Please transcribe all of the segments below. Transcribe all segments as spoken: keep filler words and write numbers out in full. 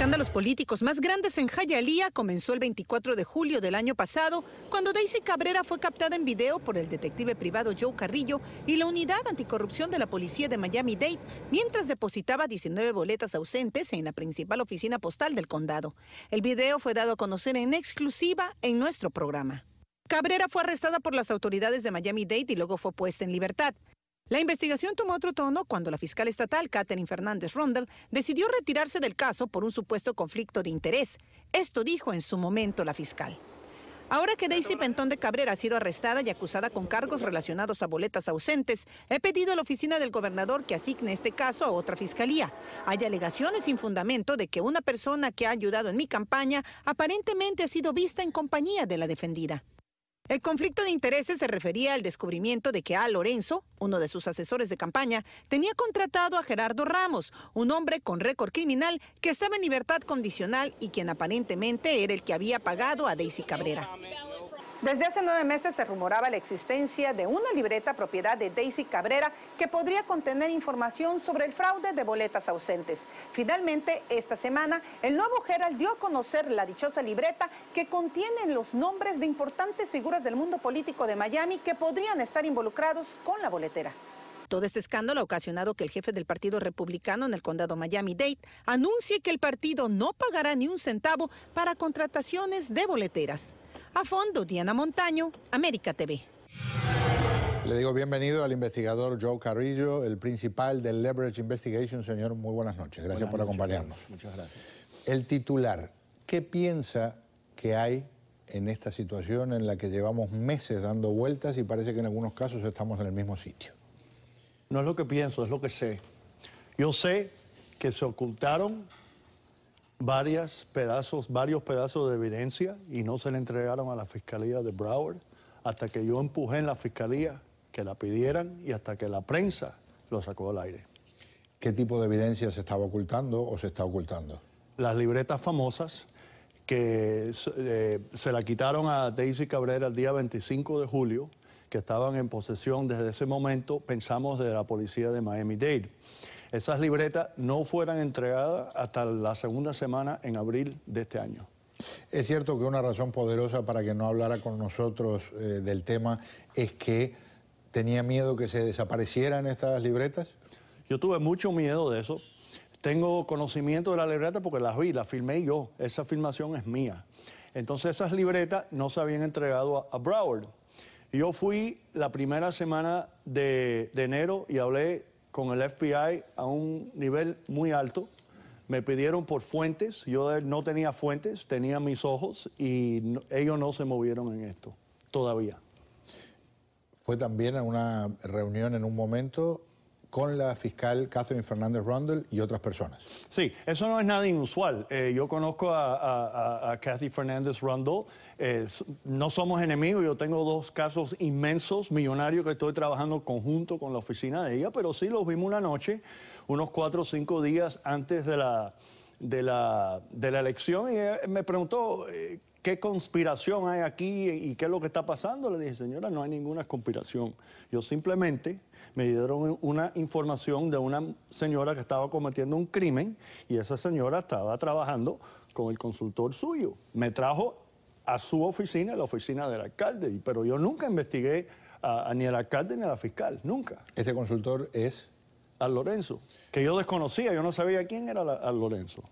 escándalos políticos más grandes en Hialeah comenzó el veinticuatro de julio del año pasado, cuando Daisy Cabrera fue captada en video por el detective privado Joe Carrillo y la unidad anticorrupción de la policía de Miami-Dade, mientras depositaba diecinueve boletas ausentes en la principal oficina postal del condado. El video fue dado a conocer en exclusiva en nuestro programa. Cabrera fue arrestada por las autoridades de Miami-Dade y luego fue puesta en libertad. La investigación tomó otro tono cuando la fiscal estatal Katherine Fernández Rundle decidió retirarse del caso por un supuesto conflicto de interés. Esto dijo en su momento la fiscal. Ahora que Daisy Pentón de Cabrera ha sido arrestada y acusada con cargos relacionados a boletas ausentes, he pedido a la oficina del gobernador que asigne este caso a otra fiscalía. Hay alegaciones sin fundamento de que una persona que ha ayudado en mi campaña aparentemente ha sido vista en compañía de la defendida. El conflicto de intereses se refería al descubrimiento de que Al Lorenzo, uno de sus asesores de campaña, tenía contratado a Gerardo Ramos, un hombre con récord criminal que estaba en libertad condicional y quien aparentemente era el que había pagado a Daisy Cabrera. Desde hace nueve meses se rumoraba la existencia de una libreta propiedad de Daisy Cabrera que podría contener información sobre el fraude de boletas ausentes. Finalmente, esta semana, el nuevo Herald dio a conocer la dichosa libreta que contiene los nombres de importantes figuras del mundo político de Miami que podrían estar involucrados con la boletera. Todo este escándalo ha ocasionado que el jefe del Partido Republicano en el condado Miami-Dade anuncie que el partido no pagará ni un centavo para contrataciones de boleteras. A fondo, Diana Montaño, América T V. Le digo bienvenido al investigador Joe Carrillo, el principal del Leverage Investigation. Señor, muy buenas noches. Gracias buenas por noches, acompañarnos. Muchas gracias. El titular, ¿qué piensa que hay en esta situación en la que llevamos meses dando vueltas y parece que en algunos casos estamos en el mismo sitio? No es lo que pienso, es lo que sé. Yo sé que se ocultaron varias pedazos, varios pedazos de evidencia y no se le entregaron a la Fiscalía de Broward hasta que yo empujé en la Fiscalía que la pidieran y hasta que la prensa lo sacó al aire. ¿Qué tipo de evidencia se estaba ocultando o se está ocultando? Las libretas famosas que eh, se la quitaron a Daisy Cabrera el día veinticinco de julio, que estaban en posesión desde ese momento, pensamos, de la policía de Miami-Dade. Esas libretas no fueran entregadas hasta la segunda semana en abril de este año. Es cierto que una razón poderosa para que no hablara con nosotros eh, del tema es que tenía miedo que se desaparecieran estas libretas. Yo tuve mucho miedo de eso. Tengo conocimiento de las libretas porque las vi, las filmé yo. Esa filmación es mía. Entonces esas libretas no se habían entregado a, a Broward. Yo fui la primera semana de, de enero y hablé con el F B I a un nivel muy alto. Me pidieron por fuentes, yo no tenía fuentes, tenía mis ojos y no, ellos no se movieron en esto, todavía. Fue también a una reunión en un momento con la fiscal Katherine Fernández Rundle y otras personas. Sí, eso no es nada inusual. Eh, yo conozco a, a, a Kathy Fernández Rundle. Eh, no somos enemigos. Yo tengo dos casos inmensos, millonarios, que estoy trabajando conjunto con la oficina de ella, pero sí los vimos una noche, unos cuatro o cinco días antes de la, de la, de la elección, y ella me preguntó eh, qué conspiración hay aquí y qué es lo que está pasando. Le dije, señora, no hay ninguna conspiración. Yo simplemente... me dieron una información de una señora que estaba cometiendo un crimen y esa señora estaba trabajando con el consultor suyo. Me trajo a su oficina, la oficina del alcalde, pero yo nunca investigué a, a ni al alcalde ni a la fiscal, nunca. ¿Este consultor es? Al Lorenzo, que yo desconocía, yo no sabía quién era la, Al Lorenzo.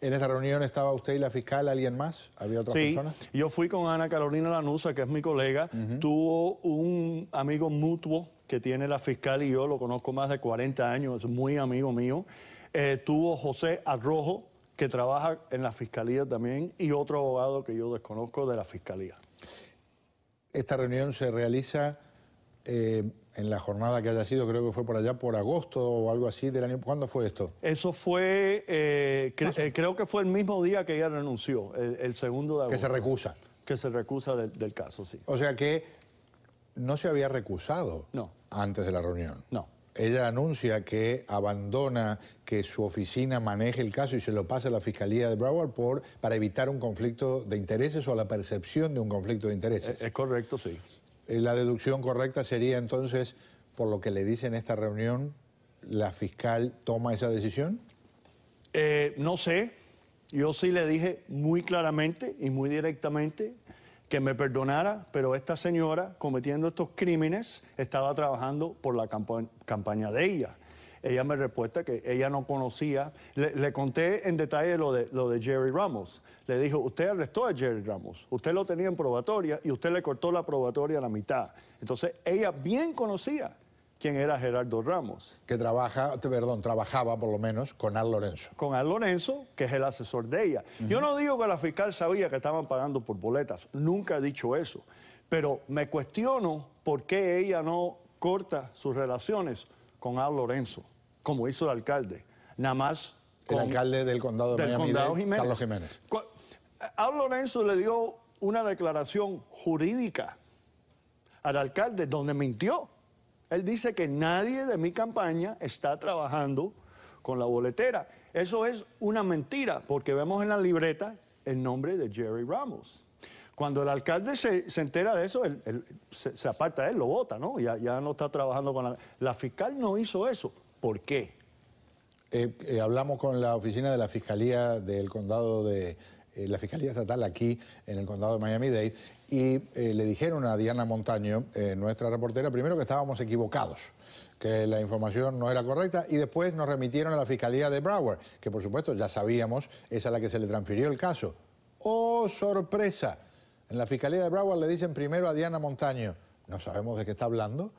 ¿En esta reunión estaba usted y la fiscal, alguien más? ¿Había otras sí, personas? Sí, yo fui con Ana Carolina Lanusa, que es mi colega. Uh-huh. Tuvo un amigo mutuo que tiene la fiscal y yo, lo conozco más de cuarenta años, es muy amigo mío. Eh, tuvo José Arrojo, que trabaja en la fiscalía también, y otro abogado que yo desconozco de la fiscalía. Esta reunión se realiza eh, en la jornada que haya sido, creo que fue por allá, por agosto o algo así del año. ¿Cuándo fue esto? Eso fue, eh, cre eh, creo que fue el mismo día que ella renunció, el, el segundo de agosto. Que se recusa. Que se recusa de, del caso, sí. O sea que... no se había recusado no. antes de la reunión. No. Ella anuncia que abandona, que su oficina maneje el caso y se lo pasa a la Fiscalía de Broward por, para evitar un conflicto de intereses o la percepción de un conflicto de intereses. Es, es correcto, sí. La deducción correcta sería entonces, por lo que le dice en esta reunión, ¿la fiscal toma esa decisión? Eh, no sé. Yo sí le dije muy claramente y muy directamente que me perdonara, pero esta señora, cometiendo estos crímenes, estaba trabajando por la campa- campaña de ella. Ella me respuesta que ella no conocía. Le, le conté en detalle lo de, lo de Jerry Ramos. Le dijo, usted arrestó a Jerry Ramos, usted lo tenía en probatoria y usted le cortó la probatoria a la mitad. Entonces, ella bien conocía quién era Gerardo Ramos. Que trabaja, perdón, trabajaba por lo menos con Al Lorenzo. Con Al Lorenzo, que es el asesor de ella. Uh-huh. Yo no digo que la fiscal sabía que estaban pagando por boletas, nunca he dicho eso. Pero me cuestiono por qué ella no corta sus relaciones con Al Lorenzo, como hizo el alcalde, nada más con el alcalde del condado de del Miami condado de, Jiménez. Carlos Jiménez. Al Lorenzo le dio una declaración jurídica al alcalde donde mintió. Él dice que nadie de mi campaña está trabajando con la boletera. Eso es una mentira, porque vemos en la libreta el nombre de Jerry Ramos. Cuando el alcalde se, se entera de eso, él, él, se, se aparta de él, lo vota, ¿no? Ya, ya no está trabajando con la... La fiscal no hizo eso. ¿Por qué? Eh, eh, hablamos con la oficina de la Fiscalía del Condado de... Eh, la Fiscalía Estatal aquí, en el Condado de Miami-Dade, y eh, le dijeron a Diana Montaño, eh, nuestra reportera, primero que estábamos equivocados, que la información no era correcta, y después nos remitieron a la Fiscalía de Broward, que por supuesto ya sabíamos, es a la que se le transfirió el caso. ¡Oh, sorpresa! En la Fiscalía de Broward le dicen primero a Diana Montaño, no sabemos de qué está hablando,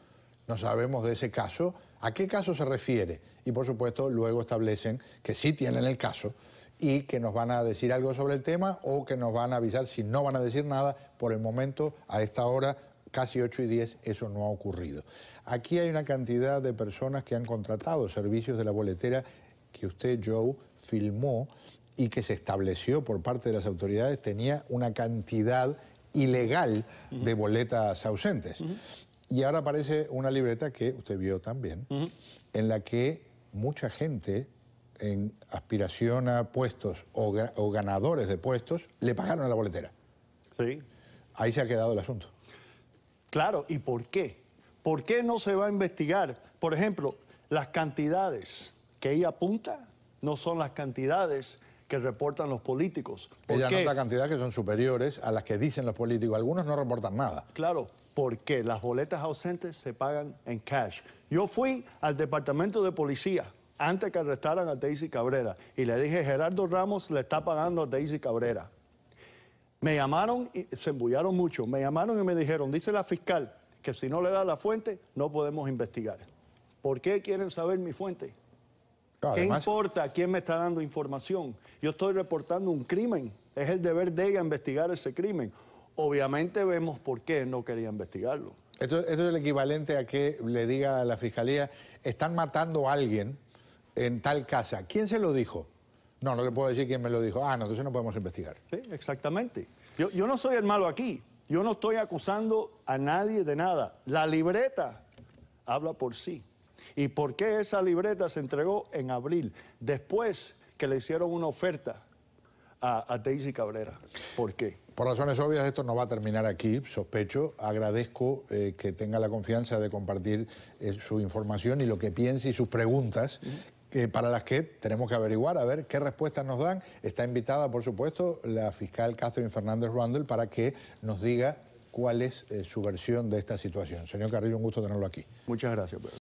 no sabemos de ese caso, a qué caso se refiere, y por supuesto luego establecen que sí tienen el caso, y que nos van a decir algo sobre el tema o que nos van a avisar si no van a decir nada. Por el momento, a esta hora, casi ocho y diez, eso no ha ocurrido. Aquí hay una cantidad de personas que han contratado servicios de la boletera que usted, Joe, filmó y que se estableció por parte de las autoridades, tenía una cantidad ilegal uh-huh. de boletas ausentes. Uh-huh. Y ahora aparece una libreta que usted vio también, uh-huh. en la que mucha gente... en aspiración a puestos o, o ganadores de puestos, le pagaron a la boletera. Sí. Ahí se ha quedado el asunto. Claro, ¿y por qué? ¿Por qué no se va a investigar? Por ejemplo, las cantidades que ella apunta no son las cantidades que reportan los políticos. Ella anota cantidades que son superiores a las que dicen los políticos. Algunos no reportan nada. Claro, porque las boletas ausentes se pagan en cash. Yo fui al departamento de policía antes que arrestaran a Daisy Cabrera, y le dije, Gerardo Ramos le está pagando a Daisy Cabrera. Me llamaron, y se embullaron mucho, me llamaron y me dijeron, dice la fiscal, que si no le da la fuente, no podemos investigar. ¿Por qué quieren saber mi fuente? Ah, ¿Qué además... importa quién me está dando información? Yo estoy reportando un crimen, es el deber de ella investigar ese crimen. Obviamente vemos por qué no quería investigarlo. Esto, esto es el equivalente a que le diga a la fiscalía, están matando a alguien en tal casa. ¿Quién se lo dijo? No, no le puedo decir quién me lo dijo. Ah, no, entonces no podemos investigar. Sí, exactamente. Yo, yo no soy el malo aquí. Yo no estoy acusando a nadie de nada. La libreta habla por sí. ¿Y por qué esa libreta se entregó en abril? Después que le hicieron una oferta a, a Daisy Cabrera. ¿Por qué? Por razones obvias, esto no va a terminar aquí, sospecho. Agradezco eh, que tenga la confianza de compartir eh, su información y lo que piense y sus preguntas, mm-hmm. Eh, para las que tenemos que averiguar, a ver qué respuestas nos dan. Está invitada, por supuesto, la fiscal Katherine Fernández Rundle para que nos diga cuál es eh, su versión de esta situación. Señor Carrillo, un gusto tenerlo aquí. Muchas gracias, Pedro.